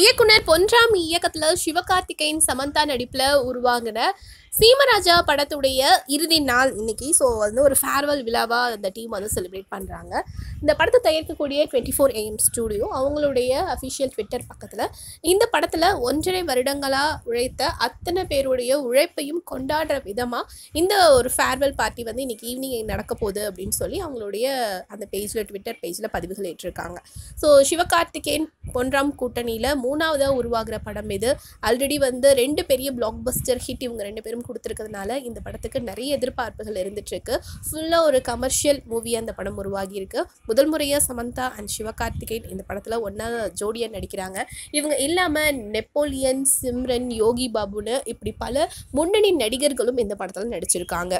இயக்குனர் பொன்ராம் இயக்கத்துல சிவகார்த்திகேயன் சமந்தா நடிப்புல உருவாங்கின சீமராஜா படத்துடைய இறுதி நாள் இன்னைக்கு. ஸோ வந்து ஒரு ஃபேர்வெல் விழாவாக அந்த டீம் வந்து செலிப்ரேட் பண்ணுறாங்க. இந்த படத்தை தயாரிக்கக்கூடிய 24AM ஸ்டூடியோ அவங்களுடைய அஃபிஷியல் ட்விட்டர் பக்கத்தில் இந்த படத்தில் 1.5 வருடங்களாக உழைத்த அத்தனை பேருடைய உழைப்பையும் கொண்டாடுற விதமாக இந்த ஒரு ஃபேர்வெல் பார்ட்டி வந்து இன்றைக்கி ஈவினிங் நடக்க போகுது அப்படின்னு சொல்லி அவங்களுடைய அந்த பேஜில் ட்விட்டர் பேஜில் பதிவுகள் ஏற்றிருக்காங்க. ஸோ சிவகார்த்திகேயன் பொன்ராம் கூட்டணியில் 3ஆவதாக உருவாகிற படம் இது. ஆல்ரெடி வந்து 2 பெரிய பிளாக் பஸ்டர் ஹிட் இவங்க 2 பேரும் கொடுத்துருக்கிறதுனால இந்த படத்துக்கு நிறைய எதிர்பார்ப்புகள் இருந்துட்டுருக்கு. ஃபுல்லாக ஒரு கமர்ஷியல் மூவியாக அந்த படம் உருவாகியிருக்கு. முதல் முறையாக சமந்தா அண்ட் சிவகார்த்திகேயன் இந்த படத்தில் ஒன்றா ஜோடியாக நடிக்கிறாங்க. இவங்க இல்லாமல் நெப்போலியன், சிம்ரன், யோகி பாபுன்னு இப்படி பல முன்னணி நடிகர்களும் இந்த படத்தில் நடிச்சிருக்காங்க.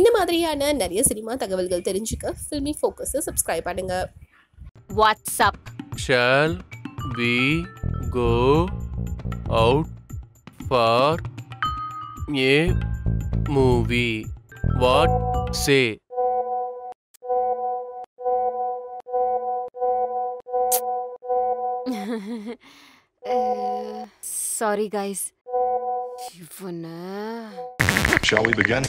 இந்த மாதிரியான நிறைய சினிமா தகவல்கள் தெரிஞ்சுக்க ஃபில்மி ஃபோக்கஸை சப்ஸ்கிரைப் பண்ணுங்க. WhatsApp Shall we go out for a movie? What say? Sorry guys. Shall we begin?